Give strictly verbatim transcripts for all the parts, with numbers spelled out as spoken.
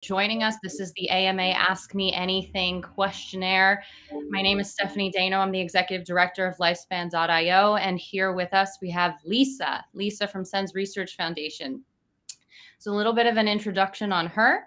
Joining us. This is the A M A Ask Me Anything questionnaire. My name is Stephanie Dainow. I'm the executive director of lifespan dot i o. And here with us, we have Lisa, Lisa from SENS Research Foundation. So a little bit of an introduction on her.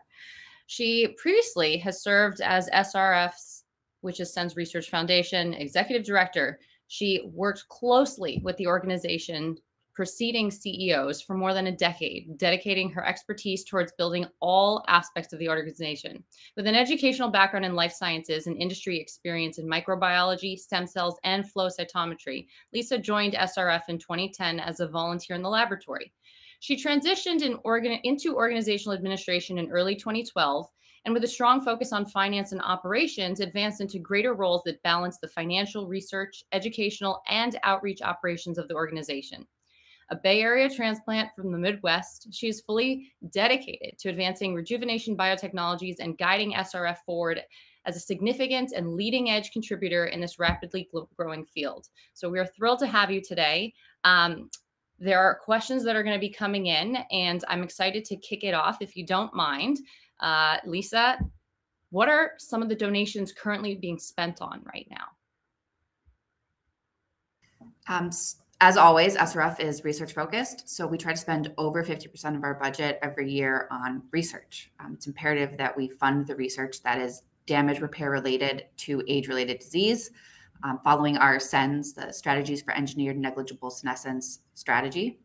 She previously has served as S R F's, which is SENS Research Foundation, executive director. She worked closely with the organization preceding C E Os for more than a decade, dedicating her expertise towards building all aspects of the organization. With an educational background in life sciences and industry experience in microbiology, stem cells, and flow cytometry, Lisa joined S R F in twenty ten as a volunteer in the laboratory. She transitioned in organ- into organizational administration in early twenty twelve, and with a strong focus on finance and operations, advanced into greater roles that balance the financial, research, educational, and outreach operations of the organization. A Bay Area transplant from the Midwest, she is fully dedicated to advancing rejuvenation biotechnologies and guiding S R F forward as a significant and leading edge contributor in this rapidly growing field. So we are thrilled to have you today. Um, there are questions that are going to be coming in, and I'm excited to kick it off if you don't mind. Uh, Lisa, what are some of the donations currently being spent on right now? Um, As always, S R F is research focused, so we try to spend over fifty percent of our budget every year on research. Um, it's imperative that we fund the research that is damage repair related to age-related disease, um, following our SENS, the Strategies for Engineered Negligible Senescence strategy.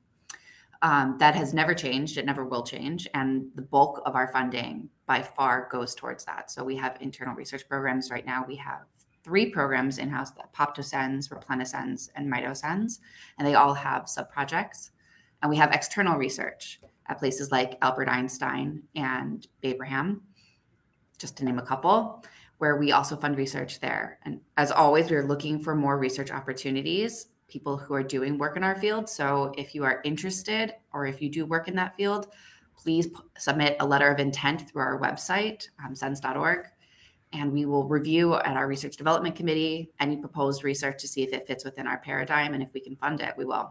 Um, that has never changed, it never will change, and the bulk of our funding by far goes towards that. So we have internal research programs right now. We have three programs in-house, the ApoptoSENS, Replenisens, and MitoSens, and they all have sub-projects. And we have external research at places like Albert Einstein and Babraham, just to name a couple, where we also fund research there. And as always, we're looking for more research opportunities, people who are doing work in our field. So if you are interested, or if you do work in that field, please submit a letter of intent through our website, um, sens dot org. And we will review at our research development committee any proposed research to see if it fits within our paradigm. And if we can fund it, we will.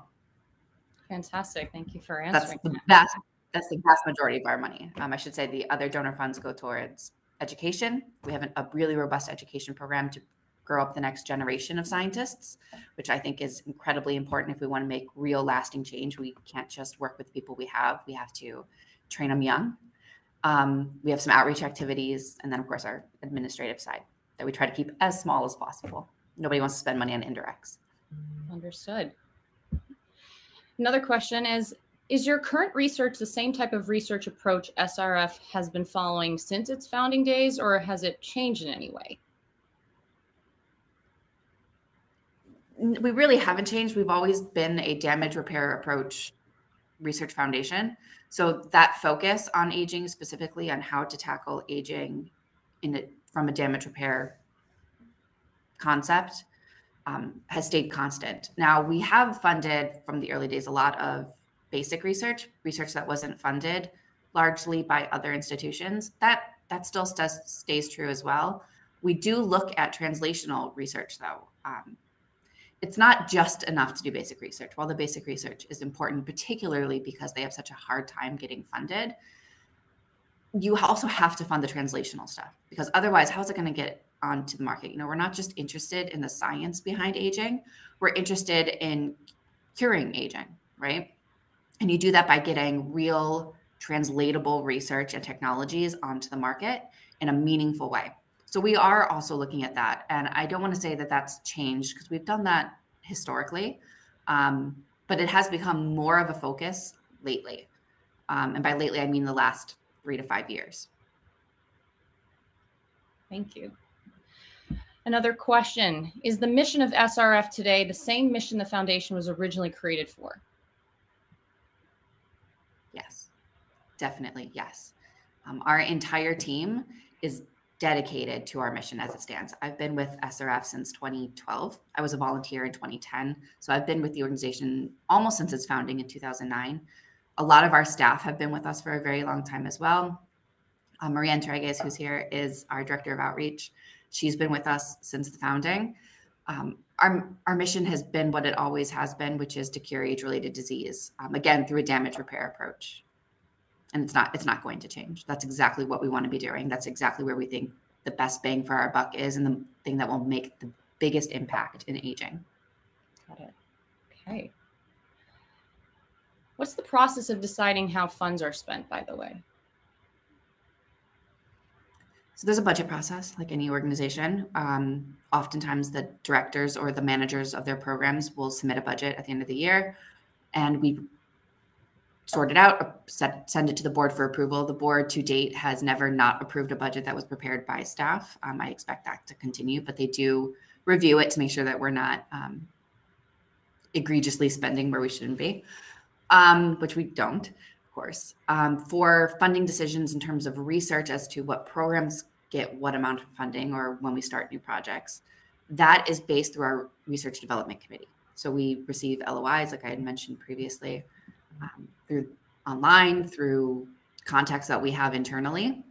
Fantastic. Thank you for answering. That's the vast, that's the vast majority of our money. Um, I should say the other donor funds go towards education. We have an, a really robust education program to grow up the next generation of scientists, which I think is incredibly important. If we want to make real lasting change, we can't just work with people we have. We have to train them young. Um, we have some outreach activities, and then, of course, our administrative side that we try to keep as small as possible. Nobody wants to spend money on indirects. Understood. Another question is, is your current research the same type of research approach S R F has been following since its founding days, or has it changed in any way? We really haven't changed. We've always been a damage repair approach research foundation. So that focus on aging, specifically on how to tackle aging in it from a damage repair concept, um, has stayed constant. Now, we have funded from the early days a lot of basic research, research that wasn't funded largely by other institutions. That that still stays, stays true as well. We do look at translational research, though. Um, It's not just enough to do basic research. While the basic research is important, particularly because they have such a hard time getting funded, you also have to fund the translational stuff, because otherwise, how's it going to get onto the market? You know, we're not just interested in the science behind aging. We're interested in curing aging, right? And you do that by getting real translatable research and technologies onto the market in a meaningful way. So we are also looking at that. And I don't want to say that that's changed, because we've done that historically, um, but it has become more of a focus lately. Um, and by lately, I mean the last three to five years. Thank you. Another question, is the mission of S R F today the same mission the foundation was originally created for? Yes, definitely, yes. Um, our entire team is dedicated to our mission as it stands. I've been with S R F since twenty twelve. I was a volunteer in twenty ten. So I've been with the organization almost since its founding in two thousand nine. A lot of our staff have been with us for a very long time as well. Uh, Marianne Treguez, who's here, is our director of outreach. She's been with us since the founding. Um, our, our mission has been what it always has been, which is to cure age-related disease, um, again, through a damage repair approach. And it's not, it's not going to change. That's exactly what we want to be doing. That's exactly where we think the best bang for our buck is, and the thing that will make the biggest impact in aging. Got it. Okay. What's the process of deciding how funds are spent, by the way? So there's a budget process, like any organization. Um, oftentimes the directors or the managers of their programs will submit a budget at the end of the year, and we sort it out, set, send it to the board for approval. The board to date has never not approved a budget that was prepared by staff. Um, I expect that to continue, but they do review it to make sure that we're not um, egregiously spending where we shouldn't be, um, which we don't, of course. Um, for funding decisions in terms of research as to what programs get what amount of funding or when we start new projects, that is based through our research development committee. So we receive L O Is, like I had mentioned previously, Um, through online, through contacts that we have internally.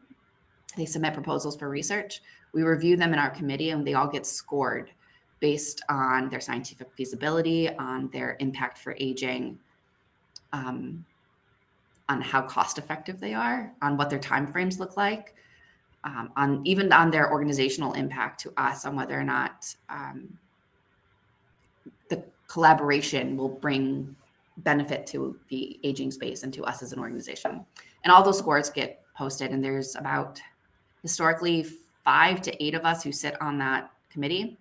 They submit proposals for research. We review them in our committee, and they all get scored based on their scientific feasibility, on their impact for aging, um, on how cost effective they are, on what their timeframes look like, um, on even on their organizational impact to us, on whether or not um, the collaboration will bring benefit to the aging space and to us as an organization. And all those scores get posted, and there's about historically five to eight of us who sit on that committee,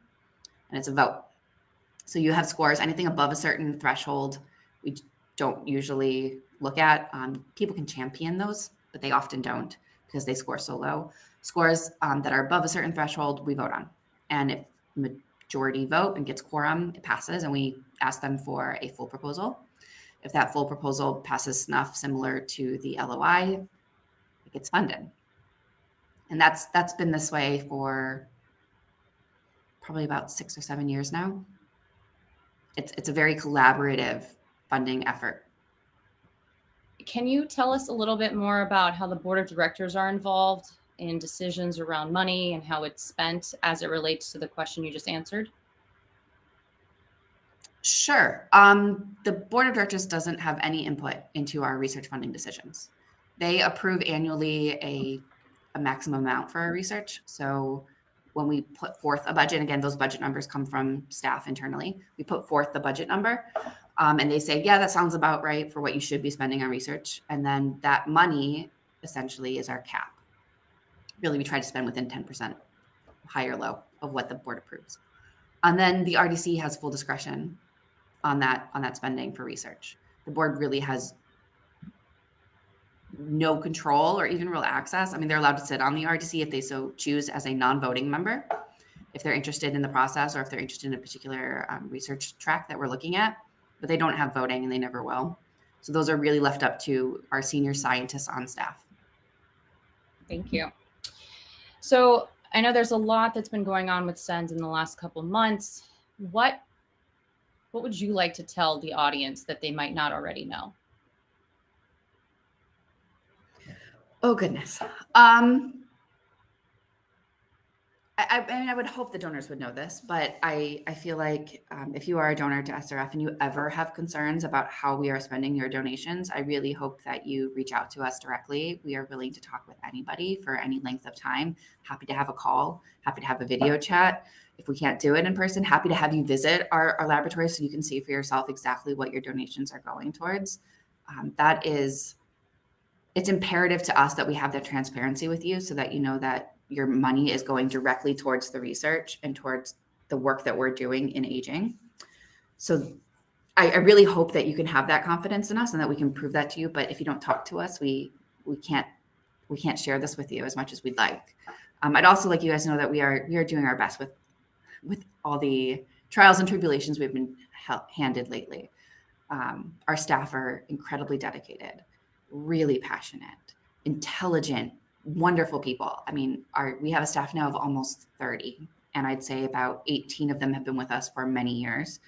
and it's a vote. So you have scores. Anything above a certain threshold we don't usually look at. Um, people can champion those, but they often don't because they score so low. Scores um, that are above a certain threshold we vote on, and if majority vote and gets quorum, it passes, and we ask them for a full proposal. If that full proposal passes snuff similar to the L O I, it gets funded. And that's that's been this way for probably about six or seven years now. It's, it's a very collaborative funding effort. Can you tell us a little bit more about how the board of directors are involved in decisions around money and how it's spent as it relates to the question you just answered? Sure. Um, the board of directors doesn't have any input into our research funding decisions. They approve annually a, a maximum amount for our research. So when we put forth a budget, again, those budget numbers come from staff internally. We put forth the budget number, um, and they say, yeah, that sounds about right for what you should be spending on research. And then that money essentially is our cap. Really, we try to spend within ten percent, high or low, of what the board approves. And then the R D C has full discretion on that, on that spending for research. The board really has no control or even real access. I mean, they're allowed to sit on the R D C if they so choose as a non-voting member, if they're interested in the process or if they're interested in a particular um, research track that we're looking at, but they don't have voting and they never will. So those are really left up to our senior scientists on staff. Thank you. So I know there's a lot that's been going on with SENS in the last couple of months. What What would you like to tell the audience that they might not already know? Oh, goodness. Um, I, I mean, I would hope the donors would know this, but I, I feel like um, if you are a donor to S R F and you ever have concerns about how we are spending your donations, I really hope that you reach out to us directly. We are willing to talk with anybody for any length of time. Happy to have a call, happy to have a video chat. If we can't do it in person, happy to have you visit our, our laboratory so you can see for yourself exactly what your donations are going towards. Um, that is, it's imperative to us that we have that transparency with you so that you know that your money is going directly towards the research and towards the work that we're doing in aging. So I, I really hope that you can have that confidence in us and that we can prove that to you. But if you don't talk to us, we we can't we can't share this with you as much as we'd like. Um, I'd also like you guys to know that we are we are doing our best with with all the trials and tribulations we've been handed lately. Um, our staff are incredibly dedicated, really passionate, intelligent, wonderful people. I mean, our, we have a staff now of almost thirty, and I'd say about eighteen of them have been with us for many years.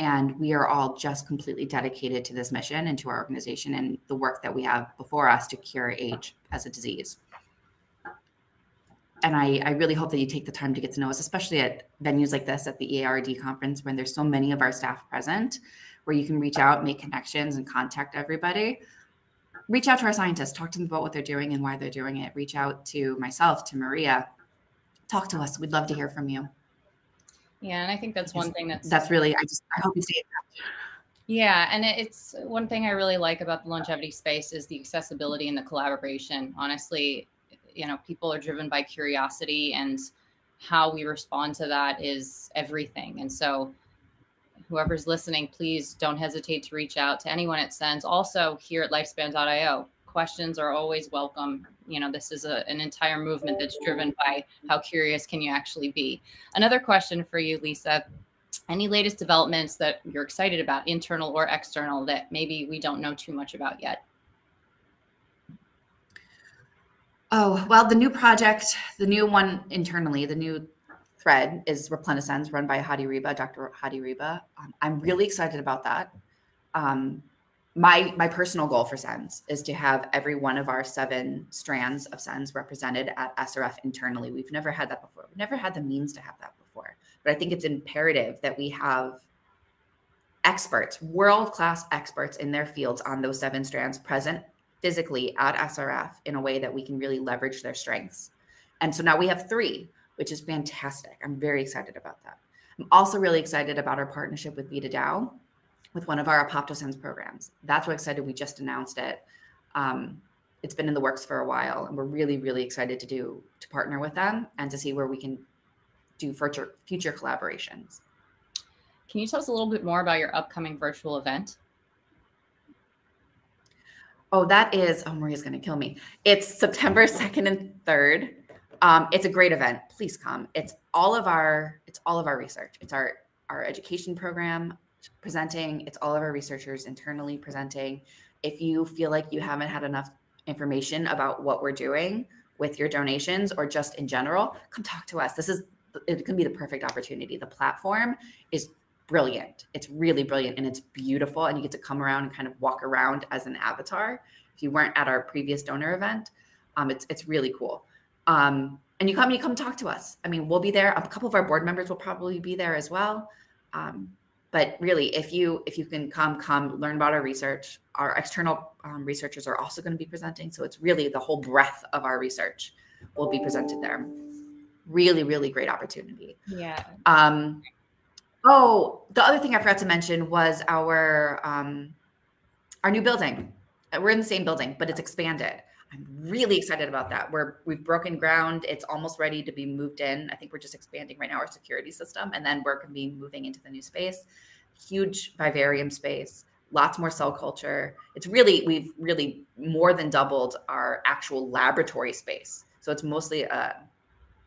And we are all just completely dedicated to this mission and to our organization and the work that we have before us to cure age as a disease. And I, I really hope that you take the time to get to know us, especially at venues like this, at the E A R D conference, when there's so many of our staff present, where you can reach out, make connections, and contact everybody. reach out to our scientists, talk to them about what they're doing and why they're doing it. Reach out to myself, to Maria, talk to us. We'd love to hear from you. Yeah, and I think that's one thing that's that's really, I just, I hope you see it. Yeah, and it's one thing I really like about the longevity space is the accessibility and the collaboration. Honestly, you know, people are driven by curiosity, and how we respond to that is everything. And so whoever's listening, please don't hesitate to reach out to anyone at SENS. Also here at lifespan dot i o, questions are always welcome. You know, this is a, an entire movement that's driven by how curious can you actually be. Another question for you, Lisa. Any latest developments that you're excited about, internal or external, that maybe we don't know too much about yet? Oh, well, the new project, the new one internally, the new thread is Replenisens, run by Hadi Reba, Doctor Hadi Reba. Um, I'm really excited about that. Um, my, my personal goal for SENS is to have every one of our seven strands of SENS represented at S R F internally. We've never had that before. We've never had the means to have that before. But I think it's imperative that we have experts, world-class experts in their fields on those seven strands present physically at S R F in a way that we can really leverage their strengths. And so now we have three, which is fantastic. I'm very excited about that. I'm also really excited about our partnership with VitaDAO, with one of our ApoptoSENS programs. That's what excited. We just announced it. Um, it's been in the works for a while, and we're really, really excited to do to partner with them and to see where we can do future, future collaborations. Can you tell us a little bit more about your upcoming virtual event? Oh, that is, oh, Maria's gonna kill me. It's September second and third. Um, it's a great event, please come. It's all of our, it's all of our research. It's our, our education program presenting. It's all of our researchers internally presenting. If you feel like you haven't had enough information about what we're doing with your donations or just in general, come talk to us. This is, it can be the perfect opportunity. The platform is brilliant. It's really brilliant, and it's beautiful. And you get to come around and kind of walk around as an avatar. If you weren't at our previous donor event, um, it's it's really cool. Um, and you come and you come talk to us. I mean, we'll be there. A couple of our board members will probably be there as well. Um, but really, if you if you can come, come learn about our research. Our external um, researchers are also going to be presenting. So it's really the whole breadth of our research will be presented there. Really, really great opportunity. Yeah. Um, oh, the other thing I forgot to mention was our um, our new building. We're in the same building, but it's expanded. I'm really excited about that. We're, we've broken ground. It's almost ready to be moved in. I think we're just expanding right now our security system, and then we're going to be moving into the new space. Huge vivarium space, lots more cell culture. It's really, we've really more than doubled our actual laboratory space. So it's mostly a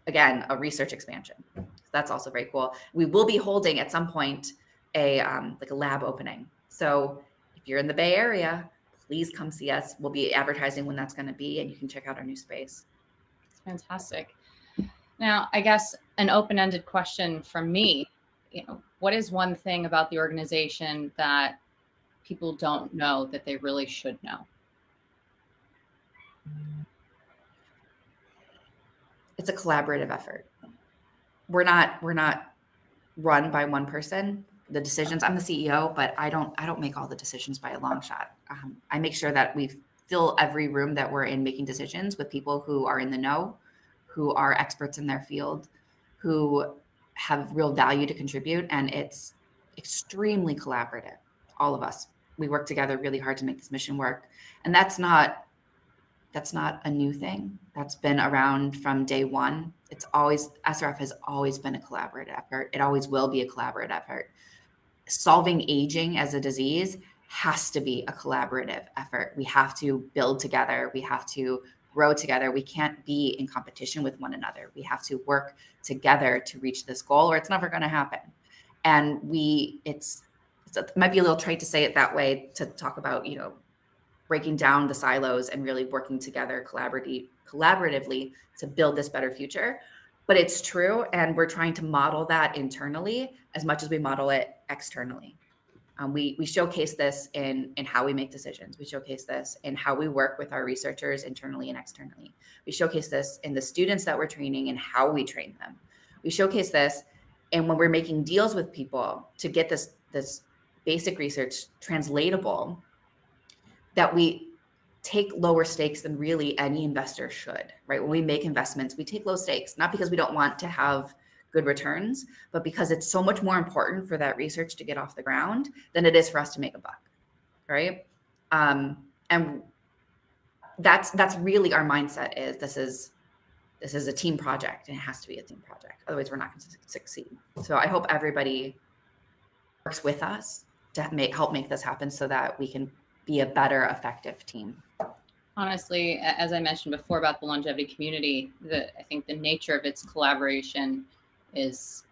Again, a research expansion. So that's also very cool. We will be holding at some point a um, like a lab opening. So if you're in the Bay Area, please come see us. We'll be advertising when that's going to be, and you can check out our new space. It's fantastic. Now, I guess an open-ended question from me. You know, what is one thing about the organization that people don't know that they really should know? It's a collaborative effort. We're not, we're not run by one person. The decisions, I'm the C E O, but I don't, I don't make all the decisions by a long shot. Um, I make sure that we fill every room that we're in making decisions with people who are in the know, who are experts in their field, who have real value to contribute. And it's extremely collaborative. All of us, we work together really hard to make this mission work. And that's not, That's not a new thing. That's been around from day one. It's always, S R F has always been a collaborative effort. It always will be a collaborative effort. Solving aging as a disease has to be a collaborative effort. We have to build together. We have to grow together. We can't be in competition with one another. We have to work together to reach this goal, or it's never going to happen. And we, it's, it's it might be a little trite to say it that way, to talk about, you know, breaking down the silos and really working together collaboratively, collaboratively to build this better future. But it's true, and we're trying to model that internally as much as we model it externally. Um, we, we showcase this in, in how we make decisions. We showcase this in how we work with our researchers internally and externally. We showcase this in the students that we're training and how we train them. We showcase this, and when we're making deals with people to get this, this basic research translatable, that we take lower stakes than really any investor should, right? When we make investments, we take low stakes, not because we don't want to have good returns, but because it's so much more important for that research to get off the ground than it is for us to make a buck, right? Um, and that's that's really our mindset is this is this is a team project, and it has to be a team project. Otherwise, we're not going to succeed. So I hope everybody works with us to make, help make this happen so that we can be a better, effective team. Honestly, as I mentioned before about the longevity community, the, I think the nature of its collaboration is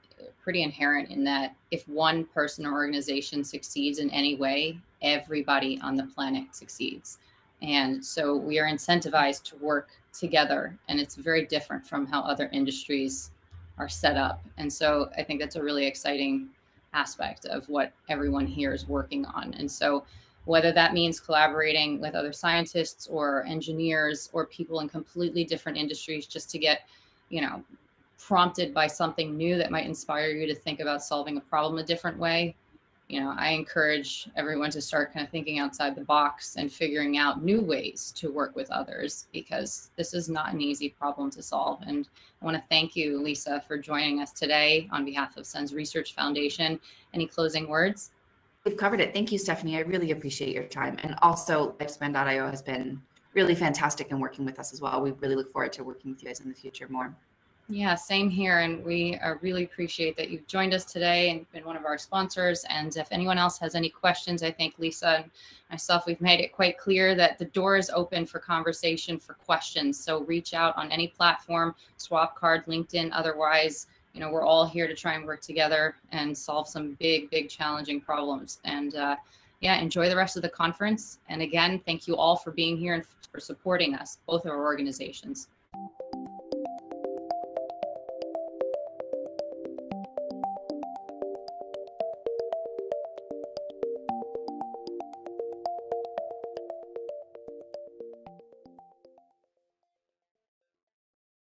pretty inherent in that if one person or organization succeeds in any way, everybody on the planet succeeds. And so we are incentivized to work together, and it's very different from how other industries are set up. And so I think that's a really exciting aspect of what everyone here is working on. And so whether that means collaborating with other scientists or engineers or people in completely different industries just to get, you know, prompted by something new that might inspire you to think about solving a problem a different way. You know, I encourage everyone to start kind of thinking outside the box and figuring out new ways to work with others, because this is not an easy problem to solve. And I want to thank you, Lisa, for joining us today on behalf of SENS Research Foundation. Any closing words? We've covered it. Thank you, Stephanie. I really appreciate your time. And also, lifespan dot i o has been really fantastic in working with us as well. We really look forward to working with you guys in the future more. Yeah, same here. And we uh, really appreciate that you've joined us today and been one of our sponsors. And if anyone else has any questions, I think Lisa and myself, we've made it quite clear that the door is open for conversation, for questions. So reach out on any platform, SwapCard, LinkedIn, otherwise, you know, we're all here to try and work together and solve some big, big challenging problems. And uh, yeah, enjoy the rest of the conference. And again, thank you all for being here and for supporting us, both of our organizations.